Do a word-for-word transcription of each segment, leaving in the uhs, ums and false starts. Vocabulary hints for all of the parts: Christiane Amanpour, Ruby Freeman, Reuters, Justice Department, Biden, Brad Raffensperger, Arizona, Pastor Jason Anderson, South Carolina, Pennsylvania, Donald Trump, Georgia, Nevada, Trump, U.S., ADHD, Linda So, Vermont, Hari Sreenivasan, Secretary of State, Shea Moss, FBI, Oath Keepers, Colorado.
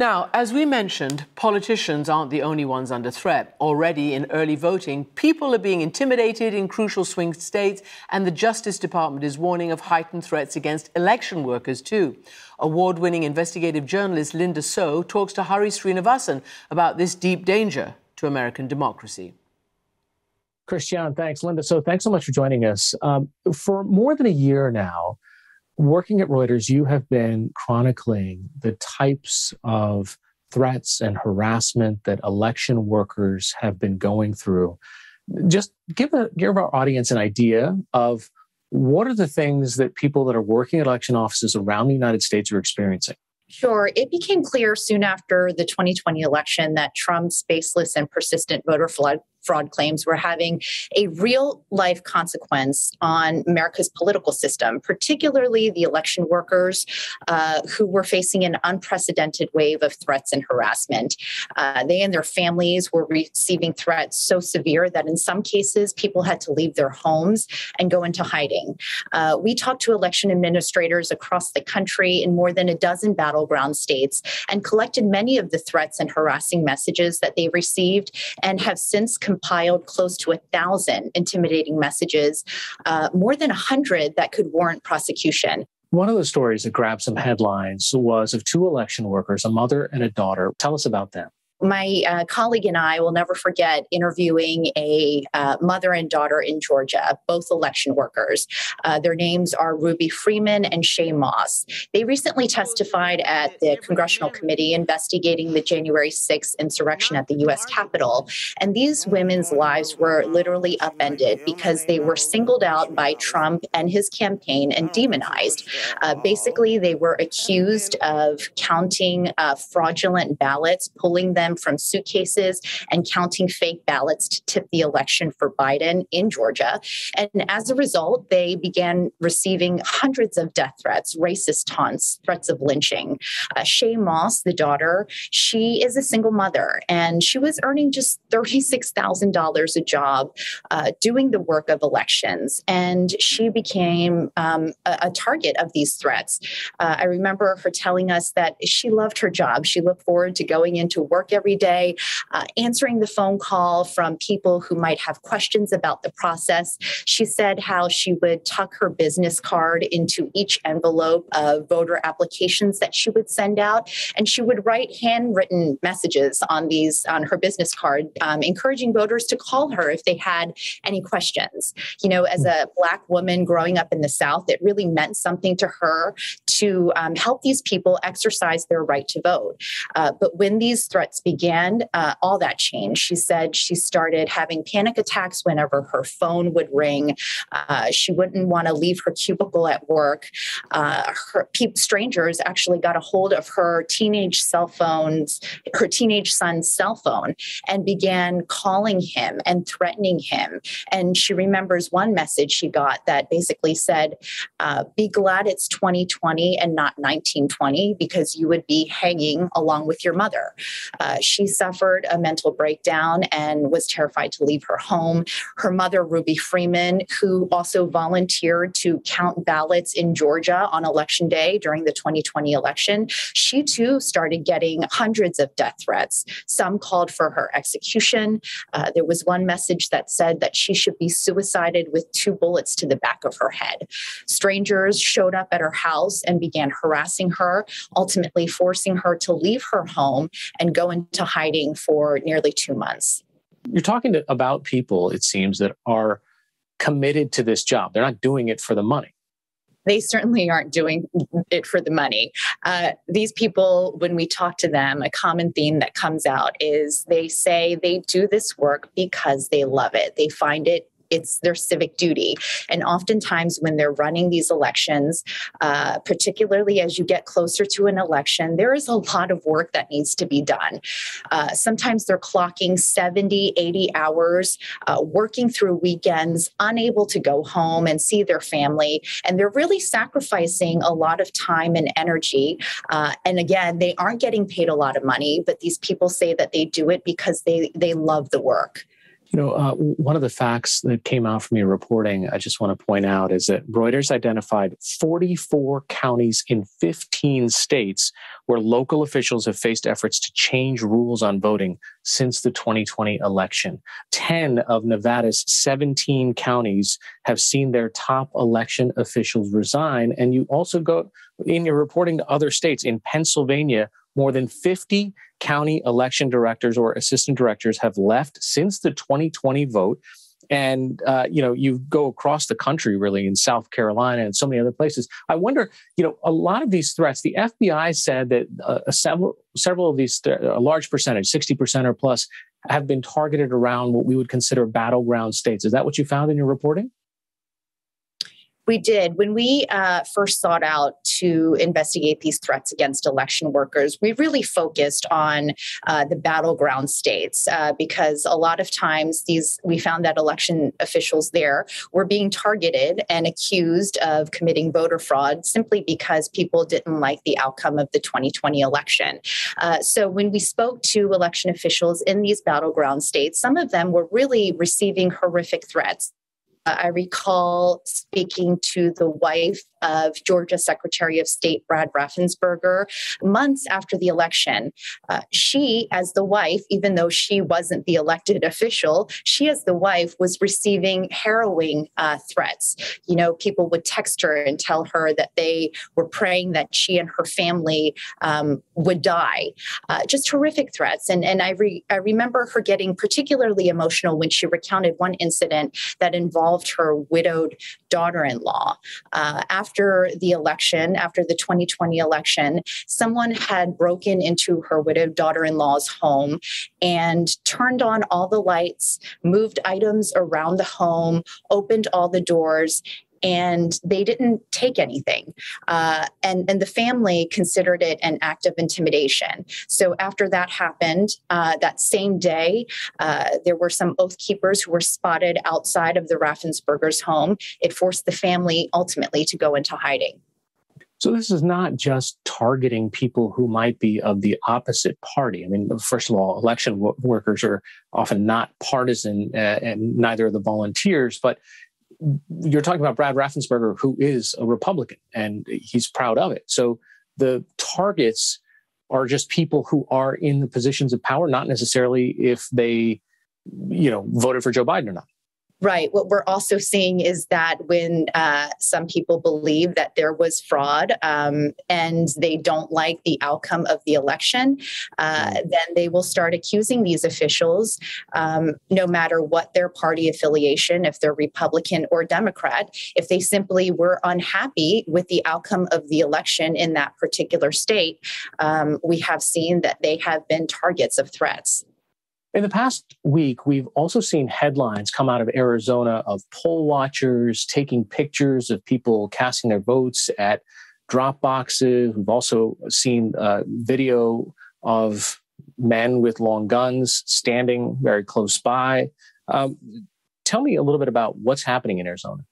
Now, as we mentioned, politicians aren't the only ones under threat. Already in early voting, people are being intimidated in crucial swing states, and the Justice Department is warning of heightened threats against election workers, too. Award-winning investigative journalist Linda So talks to Hari Sreenivasan about this deep danger to American democracy. Christiane, thanks. Linda So, thanks so much for joining us. Um, for more than a year now, working at Reuters, you have been chronicling the types of threats and harassment that election workers have been going through. Just give, a, give our audience an idea of what are the things that people that are working at election offices around the United States are experiencing. Sure. It became clear soon after the twenty twenty election that Trump's baseless and persistent voter fraud fraud claims were having a real-life consequence on America's political system, particularly the election workers uh, who were facing an unprecedented wave of threats and harassment. Uh, they and their families were receiving threats so severe that in some cases, people had to leave their homes and go into hiding. Uh, we talked to election administrators across the country in more than a dozen battleground states and collected many of the threats and harassing messages that they received and have since compiled close to a thousand intimidating messages, uh, more than a hundred that could warrant prosecution. One of the stories that grabbed some headlines was of two election workers, a mother and a daughter. Tell us about them. My uh, colleague and I will never forget interviewing a uh, mother and daughter in Georgia, both election workers. Uh, their names are Ruby Freeman and Shea Moss. They recently testified at the Congressional Committee investigating the January sixth insurrection at the U S Capitol. And these women's lives were literally upended because they were singled out by Trump and his campaign and demonized. Uh, basically, they were accused of counting uh, fraudulent ballots, pulling them from suitcases and counting fake ballots to tip the election for Biden in Georgia. And as a result, they began receiving hundreds of death threats, racist taunts, threats of lynching. Uh, Shea Moss, the daughter, she is a single mother, and she was earning just thirty-six thousand dollars a job uh, doing the work of elections. And she became um, a, a target of these threats. Uh, I remember her telling us that she loved her job. She looked forward to going into work every day, uh, answering the phone call from people who might have questions about the process. She said how she would tuck her business card into each envelope of voter applications that she would send out, and she would write handwritten messages on these on her business card, um, encouraging voters to call her if they had any questions. You know, as a Black woman growing up in the South, it really meant something to her to um, help these people exercise their right to vote. Uh, but when these threats began, uh, all that changed. She said she started having panic attacks whenever her phone would ring. Uh, she wouldn't want to leave her cubicle at work. Uh, her, strangers actually got a hold of her teenage cell phones, her teenage son's cell phone, and began calling him and threatening him. And she remembers one message she got that basically said, uh, be glad it's twenty twenty and not nineteen twenty, because you would be hanging along with your mother. Uh, she suffered a mental breakdown and was terrified to leave her home. Her mother, Ruby Freeman, who also volunteered to count ballots in Georgia on Election Day during the twenty twenty election, she too started getting hundreds of death threats. Some called for her execution. Uh, there was one message that said that she should be suicided with two bullets to the back of her head. Strangers showed up at her house and began harassing her, ultimately forcing her to leave her home and go into hiding for nearly two months. You're talking to, about people, it seems, that are committed to this job. They're not doing it for the money. They certainly aren't doing it for the money. Uh, these people, when we talk to them, a common theme that comes out is they say they do this work because they love it. They find it it's their civic duty. And oftentimes when they're running these elections, uh, particularly as you get closer to an election, there is a lot of work that needs to be done. Uh, sometimes they're clocking seventy, eighty hours, uh, working through weekends, unable to go home and see their family. And they're really sacrificing a lot of time and energy. Uh, and again, they aren't getting paid a lot of money, but these people say that they do it because they, they love the work. You know, uh, one of the facts that came out from your reporting, I just want to point out, is that Reuters identified forty-four counties in fifteen states where local officials have faced efforts to change rules on voting since the twenty twenty election. ten of Nevada's seventeen counties have seen their top election officials resign. And you also go in your reporting to other states. In Pennsylvania, more than fifty county election directors or assistant directors have left since the twenty twenty vote. And, uh, you know, you go across the country, really, in South Carolina and so many other places. I wonder, you know, a lot of these threats, the F B I said that uh, several, several of these, a large percentage, sixty percent or plus, have been targeted around what we would consider battleground states. Is that what you found in your reporting? We did. When we uh, first sought out to investigate these threats against election workers, we really focused on uh, the battleground states uh, because a lot of times these we found that election officials there were being targeted and accused of committing voter fraud simply because people didn't like the outcome of the twenty twenty election. Uh, so when we spoke to election officials in these battleground states, some of them were really receiving horrific threats. I recall speaking to the wife of Georgia Secretary of State Brad Raffensperger months after the election. Uh, she, as the wife, even though she wasn't the elected official, she, as the wife, was receiving harrowing uh, threats. You know, people would text her and tell her that they were praying that she and her family um, would die. Uh, just horrific threats. And and I re- I remember her getting particularly emotional when she recounted one incident that involved her widowed daughter-in-law. Uh, after the election, after the twenty twenty election, someone had broken into her widowed daughter-in-law's home and turned on all the lights, moved items around the home, opened all the doors, and they didn't take anything. Uh, and, and the family considered it an act of intimidation. So after that happened, uh, that same day, uh, there were some Oath Keepers who were spotted outside of the Raffensperger's home. It forced the family ultimately to go into hiding. So this is not just targeting people who might be of the opposite party. I mean, first of all, election w- workers are often not partisan, uh, and neither are the volunteers, but you're talking about Brad Raffensperger, who is a Republican, and he's proud of it. So the targets are just people who are in the positions of power, not necessarily if they, you know, voted for Joe Biden or not. Right. What we're also seeing is that when uh, some people believe that there was fraud um, and they don't like the outcome of the election, uh, then they will start accusing these officials, um, no matter what their party affiliation, if they're Republican or Democrat, if they simply were unhappy with the outcome of the election in that particular state. Um, we have seen that they have been targets of threats. In the past week, we've also seen headlines come out of Arizona of poll watchers taking pictures of people casting their votes at drop boxes. We've also seen uh, video of men with long guns standing very close by. Um, tell me a little bit about what's happening in Arizona.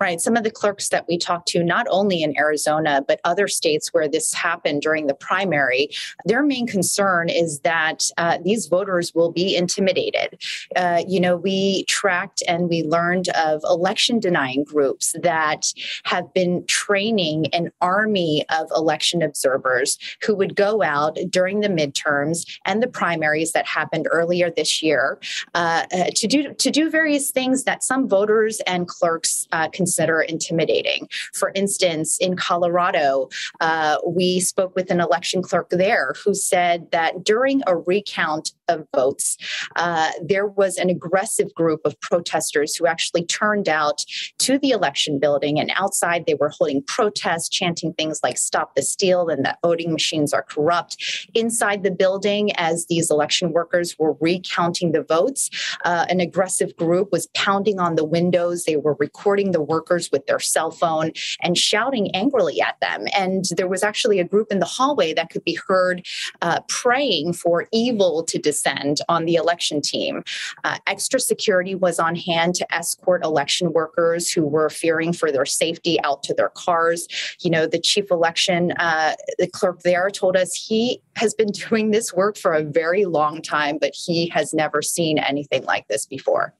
Right. Some of the clerks that we talked to, not only in Arizona, but other states where this happened during the primary, their main concern is that uh, these voters will be intimidated. Uh, you know, we tracked and we learned of election denying groups that have been training an army of election observers who would go out during the midterms and the primaries that happened earlier this year uh, to do to do various things that some voters and clerks uh, consider Consider intimidating. For instance, in Colorado, uh, we spoke with an election clerk there who said that during a recount of votes, uh, there was an aggressive group of protesters who actually turned out to the election building, and outside they were holding protests, chanting things like "Stop the steal" and that voting machines are corrupt. Inside the building, as these election workers were recounting the votes, uh, an aggressive group was pounding on the windows. They were recording the workers with their cell phone and shouting angrily at them. And there was actually a group in the hallway that could be heard uh, praying for evil to disappear. send on the election team. Uh, extra security was on hand to escort election workers who were fearing for their safety out to their cars. You know, the chief election, uh, the clerk there told us he has been doing this work for a very long time, but he has never seen anything like this before.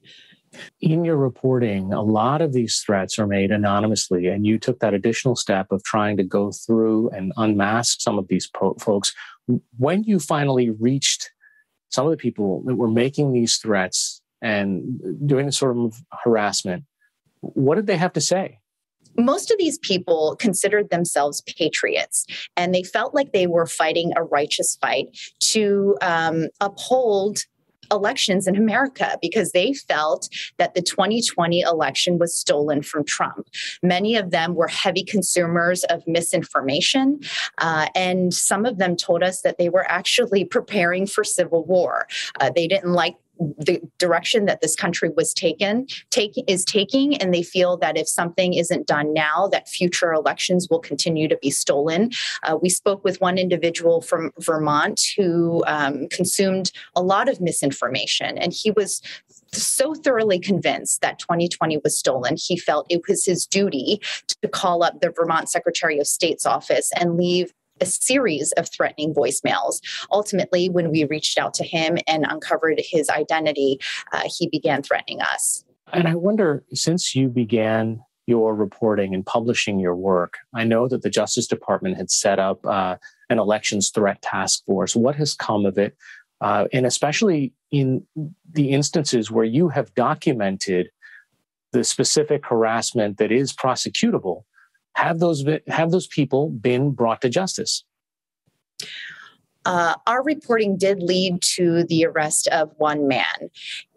In your reporting, a lot of these threats are made anonymously, and you took that additional step of trying to go through and unmask some of these po- folks. When you finally reached some of the people that were making these threats and doing this sort of harassment, what did they have to say? Most of these people considered themselves patriots, and they felt like they were fighting a righteous fight to um, uphold elections in America, because they felt that the twenty twenty election was stolen from Trump. Many of them were heavy consumers of misinformation, uh, and some of them told us that they were actually preparing for civil war. Uh, they didn't like the direction that this country was taken, take, is taking, and they feel that if something isn't done now, that future elections will continue to be stolen. Uh, we spoke with one individual from Vermont who um, consumed a lot of misinformation, and he was so thoroughly convinced that twenty twenty was stolen, he felt it was his duty to call up the Vermont Secretary of State's office and leave a series of threatening voicemails. Ultimately, when we reached out to him and uncovered his identity, uh, he began threatening us. And I wonder, since you began your reporting and publishing your work, I know that the Justice Department had set up uh, an elections threat task force. What has come of it? Uh, and especially in the instances where you have documented the specific harassment that is prosecutable, Have those have those people been brought to justice? Uh, our reporting did lead to the arrest of one man.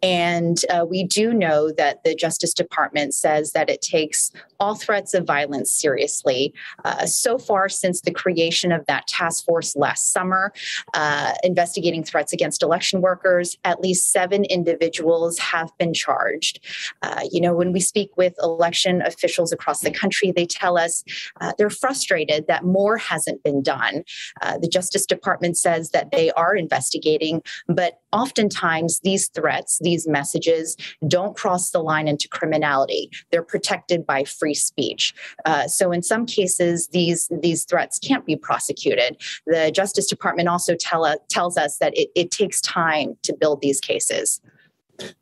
And uh, we do know that the Justice Department says that it takes all threats of violence seriously. Uh, so far, since the creation of that task force last summer, uh, investigating threats against election workers, at least seven individuals have been charged. Uh, you know, when we speak with election officials across the country, they tell us uh, they're frustrated that more hasn't been done. Uh, the Justice Department says that they are investigating, but oftentimes these threats, these These messages don't cross the line into criminality. They're protected by free speech. Uh, so in some cases, these, these threats can't be prosecuted. The Justice Department also tell, uh, tells us that it, it takes time to build these cases.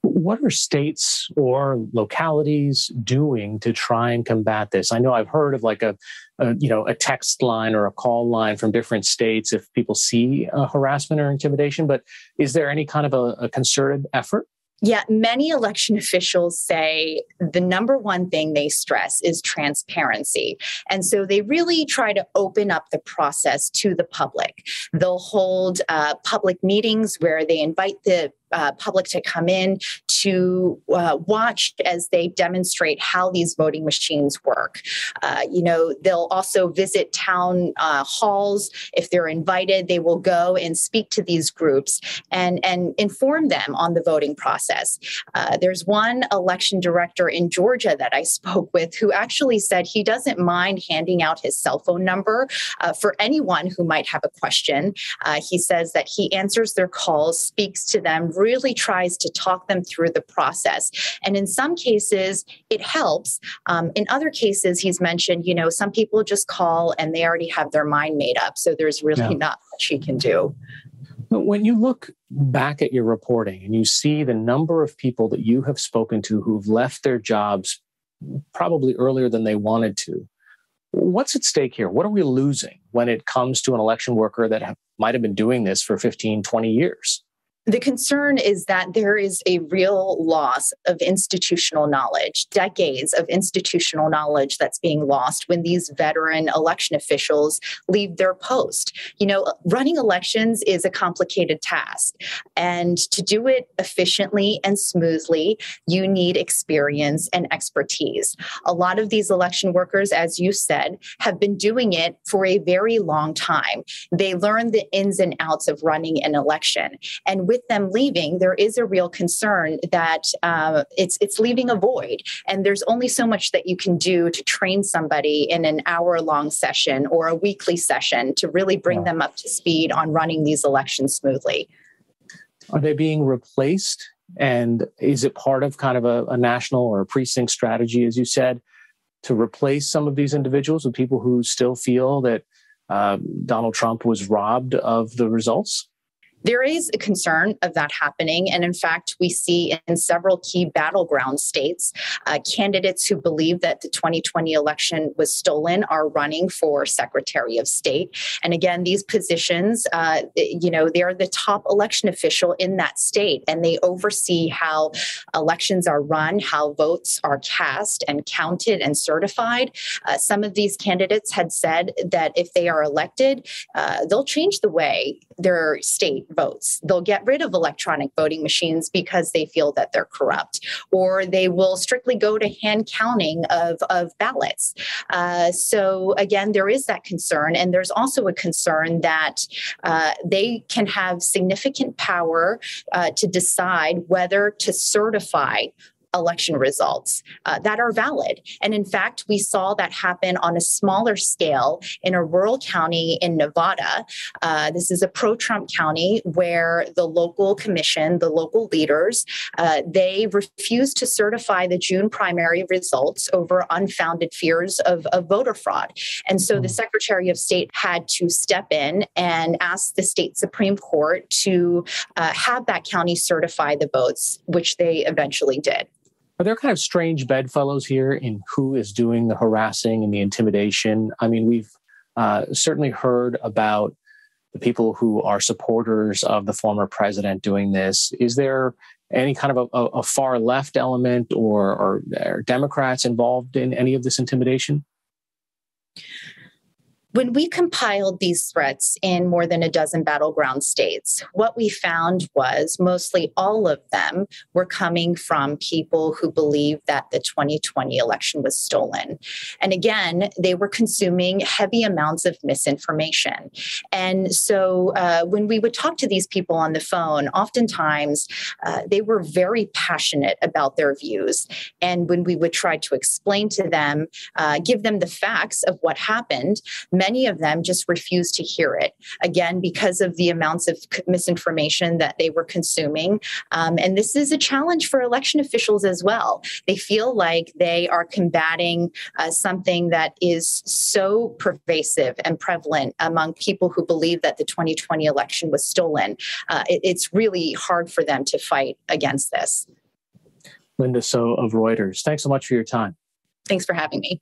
What are states or localities doing to try and combat this? I know I've heard of like a, a you know, a text line or a call line from different states if people see uh, harassment or intimidation, but is there any kind of a, a concerted effort? Yeah, many election officials say the number one thing they stress is transparency. And so they really try to open up the process to the public. They'll hold uh, public meetings where they invite the Uh, public to come in to uh, watch as they demonstrate how these voting machines work. Uh, you know, they'll also visit town uh, halls. If they're invited, they will go and speak to these groups and, and inform them on the voting process. Uh, there's one election director in Georgia that I spoke with who actually said he doesn't mind handing out his cell phone number uh, for anyone who might have a question. Uh, he says that he answers their calls, speaks to them, really tries to talk them through the process. And in some cases, it helps. Um, in other cases, he's mentioned, you know, some people just call and they already have their mind made up. So there's really yeah. not much he can do. But when you look back at your reporting and you see the number of people that you have spoken to who've left their jobs probably earlier than they wanted to, what's at stake here? What are we losing when it comes to an election worker that ha- might have been doing this for fifteen, twenty years? The concern is that there is a real loss of institutional knowledge, decades of institutional knowledge that's being lost when these veteran election officials leave their post. You know, running elections is a complicated task. And to do it efficiently and smoothly, you need experience and expertise. A lot of these election workers, as you said, have been doing it for a very long time. They learn the ins and outs of running an election. And with them leaving, there is a real concern that uh, it's it's leaving a void. And there's only so much that you can do to train somebody in an hour-long session or a weekly session to really bring yeah. them up to speed on running these elections smoothly. Are they being replaced? And is it part of kind of a, a national or a precinct strategy, as you said, to replace some of these individuals with people who still feel that uh, Donald Trump was robbed of the results? There is a concern of that happening. And in fact, we see in several key battleground states, uh, candidates who believe that the twenty twenty election was stolen are running for Secretary of State. And again, these positions, uh, you know, they're the top election official in that state, and they oversee how elections are run, how votes are cast and counted and certified. Uh, some of these candidates had said that if they are elected, uh, they'll change the way their state votes. They'll get rid of electronic voting machines because they feel that they're corrupt, or they will strictly go to hand counting of, of ballots. Uh, so again, there is that concern. And there's also a concern that uh, they can have significant power uh, to decide whether to certify election results uh, that are valid. And in fact, we saw that happen on a smaller scale in a rural county in Nevada. Uh, this is a pro-Trump county where the local commission, the local leaders, uh, they refused to certify the June primary results over unfounded fears of, of voter fraud. And so the Secretary of State had to step in and ask the state Supreme Court to uh, have that county certify the votes, which they eventually did. Are there kind of strange bedfellows here in who is doing the harassing and the intimidation? I mean, we've uh, certainly heard about the people who are supporters of the former president doing this. Is there any kind of a, a far left element, or, or are Democrats involved in any of this intimidation? When we compiled these threats in more than a dozen battleground states, what we found was mostly all of them were coming from people who believed that the twenty twenty election was stolen. And again, they were consuming heavy amounts of misinformation. And so uh, when we would talk to these people on the phone, oftentimes uh, they were very passionate about their views. And when we would try to explain to them, uh, give them the facts of what happened, many of them just refused to hear it, again, because of the amounts of misinformation that they were consuming. Um, and this is a challenge for election officials as well. They feel like they are combating uh, something that is so pervasive and prevalent among people who believe that the twenty twenty election was stolen. Uh, it, it's really hard for them to fight against this. Linda So of Reuters, thanks so much for your time. Thanks for having me.